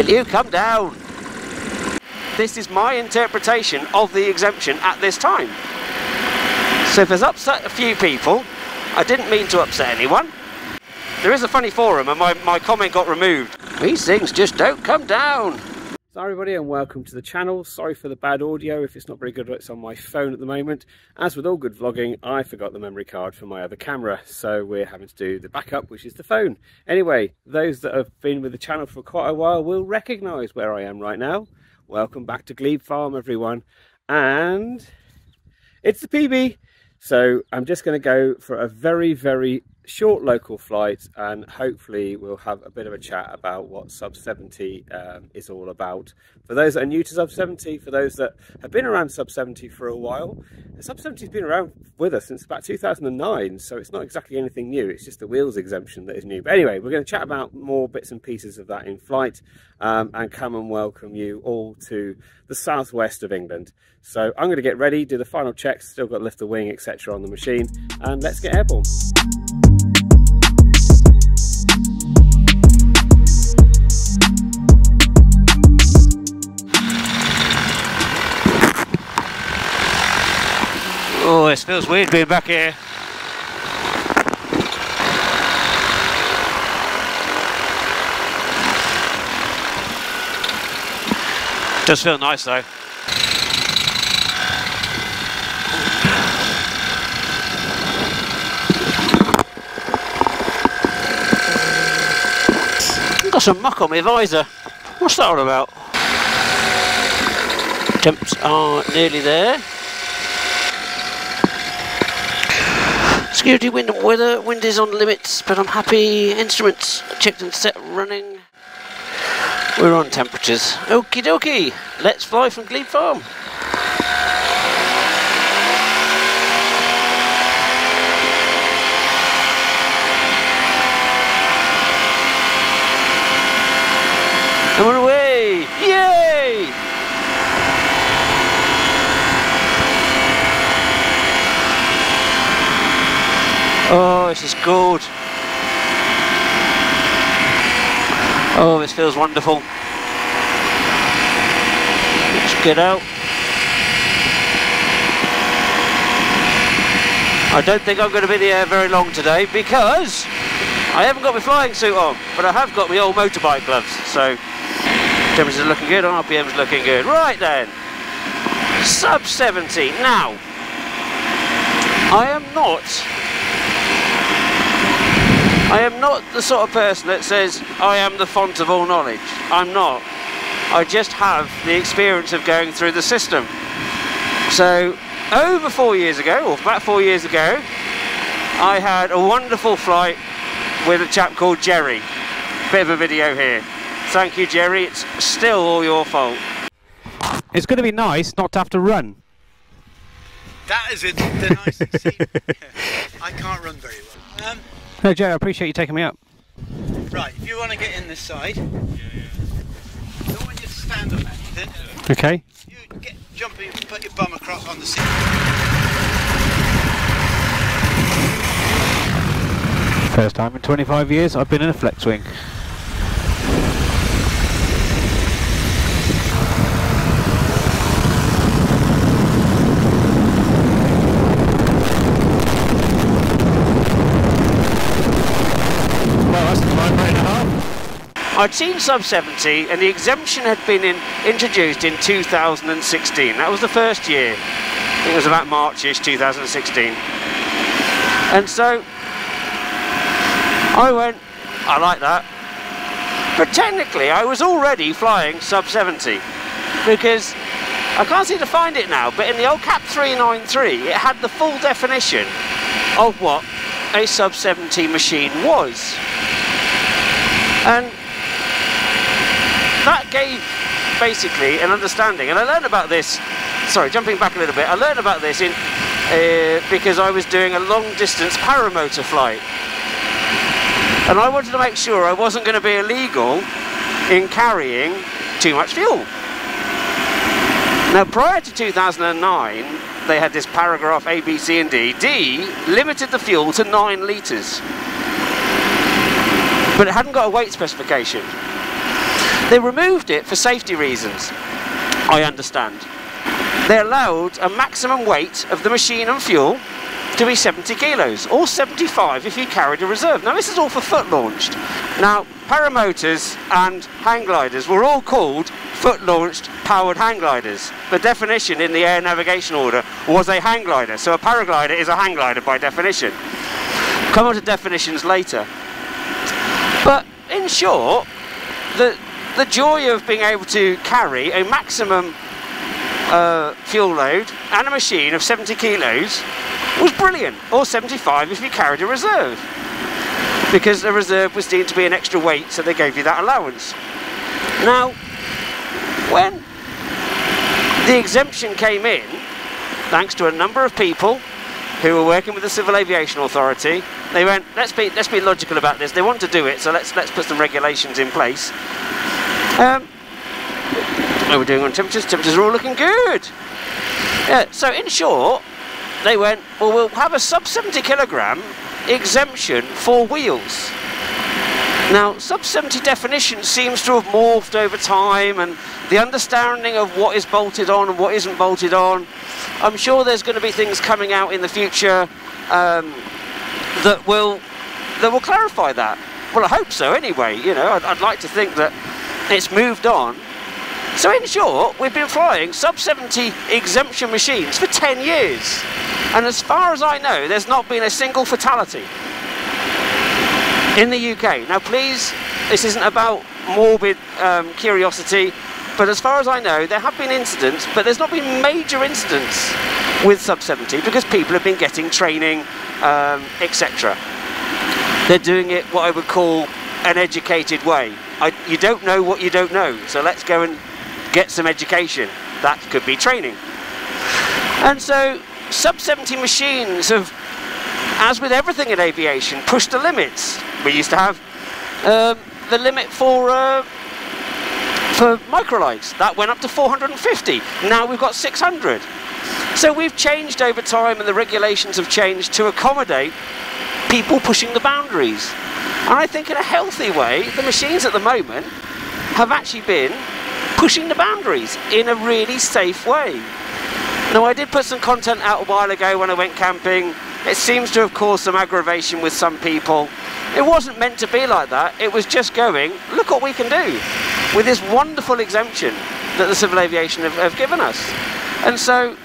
Will you come down? This is my interpretation of the exemption at this time. So if it's upset a few people, I didn't mean to upset anyone. There is a funny forum and my comment got removed. These things just don't come down. Hello everybody and welcome to the channel. Sorry for the bad audio if it's not very good, it's on my phone at the moment. As with all good vlogging, I forgot the memory card for my other camera, so we're having to do the backup, which is the phone. Anyway, those that have been with the channel for quite a while will recognise where I am right now. Welcome back to Glebe Farm everyone, and it's the PB. So I'm just going to go for a very, very short local flight, and hopefully we'll have a bit of a chat about what Sub-70 is all about. For those that are new to Sub-70, for those that have been around Sub-70 for a while, Sub-70 has been around with us since about 2009, so it's not exactly anything new, it's just the wheels exemption that is new. But anyway, we're going to chat about more bits and pieces of that in flight, and come and welcome you all to the southwest of England. So I'm going to get ready, do the final checks, still got to lift the wing, etc. on the machine, and let's get airborne. Oh, it feels weird being back here. Does feel nice though. Got some muck on my visor. What's that all about? Temps are nearly there. Security, wind and weather. Wind is on limits, but I'm happy. Instruments checked and set running. We're on temperatures. Okie dokie. Let's fly from Glebe Farm. And we're away! Yay! Oh, this is good. Oh, this feels wonderful. Let's get out. I don't think I'm going to be in the air very long today because I haven't got my flying suit on, but I have got my old motorbike gloves, so... Temperatures looking good, RPM's looking good. Right then, Sub-70. Now, I am not the sort of person that says I am the font of all knowledge. I'm not. I just have the experience of going through the system. So, over 4 years ago, or about 4 years ago, I had a wonderful flight with a chap called Jerry. Bit of a video here. Thank you, Jerry. It's still all your fault. It's going to be nice not to have to run. That is it. The nicest thing. I can't run very well. No, Jerry, I appreciate you taking me up. Right, if you want to get in this side, yeah, yeah. Don't want you to stand on anything. Okay. You get, jump and put your bum across on the seat. First time in 25 years I've been in a flex wing. I'd seen Sub-70 and the exemption had been introduced in 2016. That was the first year. I think it was about March-ish 2016. And so I went, I like that. But technically I was already flying Sub-70 because I can't seem to find it now, but in the old Cap 393 it had the full definition of what a Sub-70 machine was. And that gave basically an understanding, and I learned about this, sorry, jumping back a little bit, I learned about this in because I was doing a long distance paramotor flight, and I wanted to make sure I wasn't going to be illegal in carrying too much fuel. Now prior to 2009 they had this paragraph A, B, C and D. D limited the fuel to 9 litres, but it hadn't got a weight specification. They removed it for safety reasons, I understand. They allowed a maximum weight of the machine and fuel to be 70 kilos, or 75 if you carried a reserve. Now, this is all for foot launched. Now, paramotors and hang gliders were all called foot launched powered hang gliders. The definition in the air navigation order was a hang glider, so a paraglider is a hang glider by definition. Come on to definitions later. But in short, the joy of being able to carry a maximum fuel load and a machine of 70 kilos was brilliant, or 75 if you carried a reserve, because the reserve was deemed to be an extra weight, so they gave you that allowance. Now, when the exemption came in, thanks to a number of people who were working with the Civil Aviation Authority, they went, let's be logical about this. They want to do it, so let's put some regulations in place. What are we doing on temperatures? Temperatures are all looking good. Yeah, so in short, they went, well, we'll have a sub-70 kilogram exemption for wheels. Now, sub-70 definition seems to have morphed over time, and the understanding of what is bolted on and what isn't bolted on. I'm sure there's going to be things coming out in the future that will clarify that. Well, I hope so anyway. You know, I'd like to think that it's moved on. So in short, we've been flying sub-70 exemption machines for 10 years. And as far as I know, there's not been a single fatality in the UK. Now please, this isn't about morbid curiosity, but as far as I know, there have been incidents, but there's not been major incidents with sub-70 because people have been getting training, etc. They're doing it what I would call an educated way. You don't know what you don't know, so let's go and get some education. That could be training. And so sub-70 machines have, as with everything in aviation, pushed the limits. We used to have the limit for microlights. That went up to 450. Now we've got 600. So we've changed over time, and the regulations have changed to accommodate people pushing the boundaries. And I think in a healthy way, the machines at the moment have actually been pushing the boundaries in a really safe way. Now, I did put some content out a while ago when I went camping. It seems to have caused some aggravation with some people. It wasn't meant to be like that. It was just going, look what we can do with this wonderful exemption that the Civil Aviation have given us. And so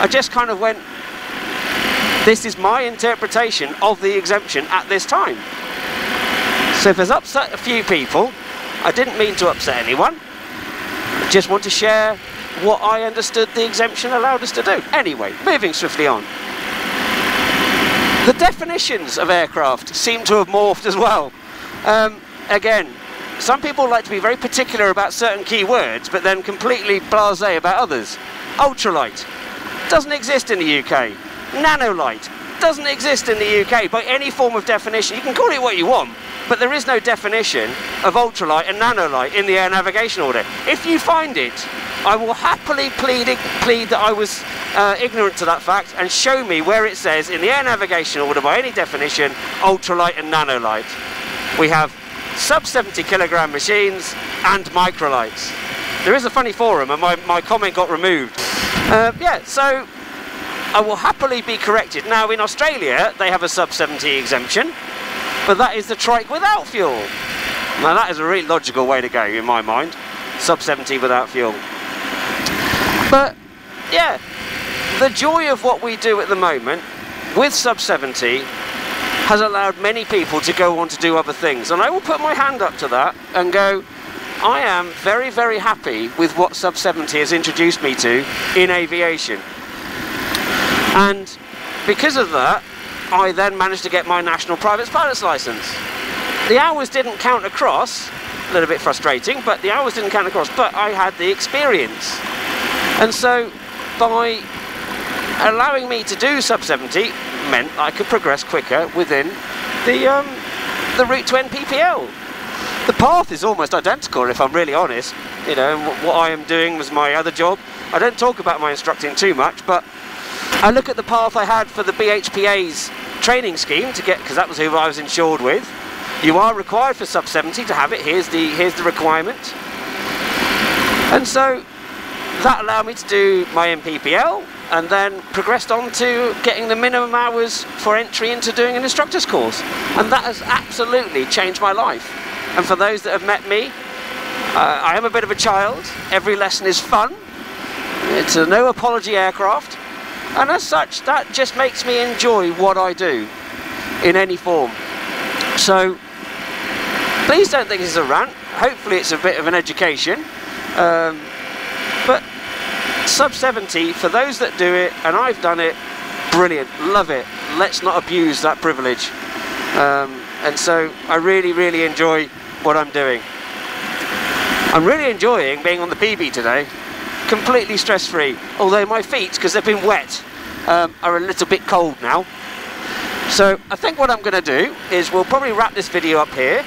I just kind of went, this is my interpretation of the exemption at this time. So if there's upset a few people, I didn't mean to upset anyone. I just want to share what I understood the exemption allowed us to do. Anyway, moving swiftly on. The definitions of aircraft seem to have morphed as well. Again, some people like to be very particular about certain key words, but then completely blasé about others. Ultralight doesn't exist in the UK. Nanolight doesn't exist in the UK by any form of definition. You can call it what you want, but there is no definition of ultralight and nanolight in the air navigation order. If you find it, I will happily plead that I was ignorant to that fact, and show me where it says in the air navigation order by any definition ultralight and nanolight. We have sub-70 kilogram machines and microlights. There is a funny forum, and my comment got removed. Yeah, so I will happily be corrected. Now, in Australia, they have a sub-70 exemption, but that is the trike without fuel. Now, that is a really logical way to go, in my mind. Sub-70 without fuel. But, yeah, the joy of what we do at the moment with sub-70 has allowed many people to go on to do other things. And I will put my hand up to that and go, I am very, very happy with what sub-70 has introduced me to in aviation. And because of that, I then managed to get my national private pilot's license. The hours didn't count across, a little bit frustrating, but the hours didn't count across, but I had the experience. And so by allowing me to do sub-70 meant I could progress quicker within the route to NPPL. The path is almost identical, if I'm really honest. You know, what I am doing was my other job. I don't talk about my instructing too much, but I look at the path I had for the BHPA's training scheme to get, because that was who I was insured with, You are required for Sub 70 to have it. Here's the requirement. And so that allowed me to do my MPPL and then progressed on to getting the minimum hours for entry into doing an instructor's course. And that has absolutely changed my life. And for those that have met me, I am a bit of a child. Every lesson is fun. It's a no apology aircraft. And as such, that just makes me enjoy what I do in any form. So please don't think this is a rant. Hopefully it's a bit of an education. But Sub 70, for those that do it, and I've done it, brilliant, love it. Let's not abuse that privilege. And so I really, really enjoy what I'm doing. I'm really enjoying being on the PB today, completely stress-free. Although my feet, because they've been wet, are a little bit cold now. So I think what I'm going to do is we'll probably wrap this video up here.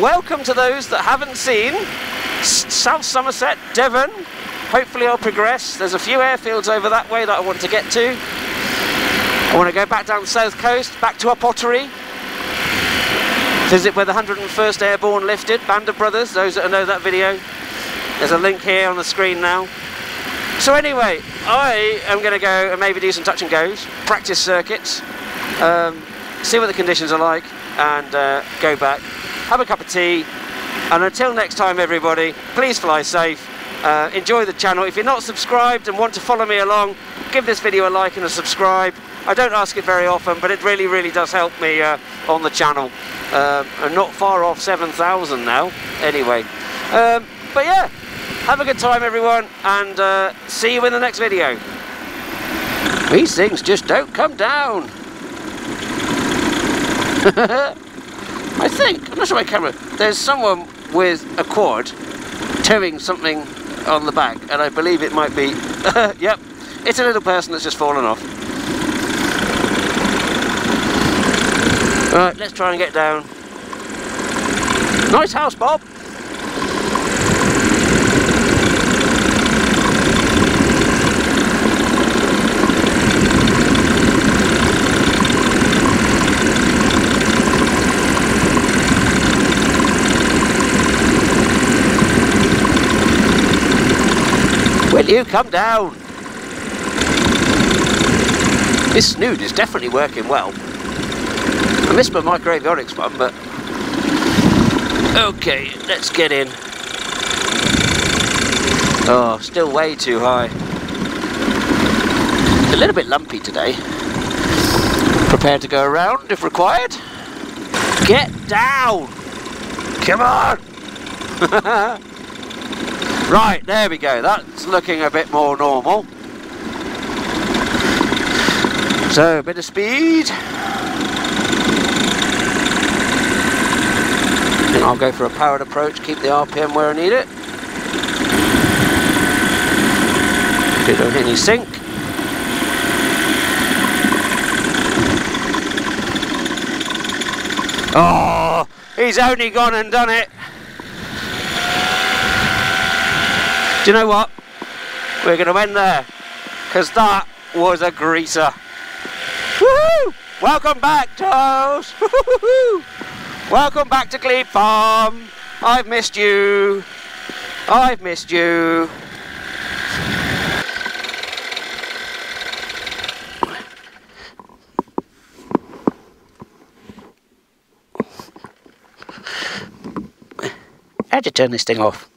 Welcome to those that haven't seen South Somerset, Devon. Hopefully I'll progress. There's a few airfields over that way that I want to get to. I want to go back down the south coast, back to our pottery. Visit where the 101st Airborne lifted, Band of Brothers, those that know that video. There's a link here on the screen now. So anyway, I am going to go and maybe do some touch and goes, practice circuits, see what the conditions are like, and go back, have a cup of tea. And until next time, everybody, please fly safe. Enjoy the channel. If you're not subscribed and want to follow me along, give this video a like and a subscribe. I don't ask it very often, but it really, really does help me on the channel. I'm not far off 7,000 now, anyway. But yeah, have a good time, everyone, and see you in the next video. These things just don't come down. I think, I'm not sure my camera, there's someone with a quad towing something on the back, and I believe it might be, yep, it's a little person that's just fallen off. Right, let's try and get down. Nice house, Bob. Will you come down? This snood is definitely working well. I missed my MicroAvionics one, but... Okay, let's get in. Oh, still way too high. A little bit lumpy today. Prepared to go around if required. Get down! Come on! Right, there we go. That's looking a bit more normal. So, a bit of speed. And I'll go for a powered approach, keep the RPM where I need it. Bit of any sink. Oh, he's only gone and done it. Do you know what? We're going to end there, because that was a greaser. Woohoo! Welcome back, Charles! Welcome back to Glebe Farm! I've missed you! I've missed you! How'd you turn this thing off?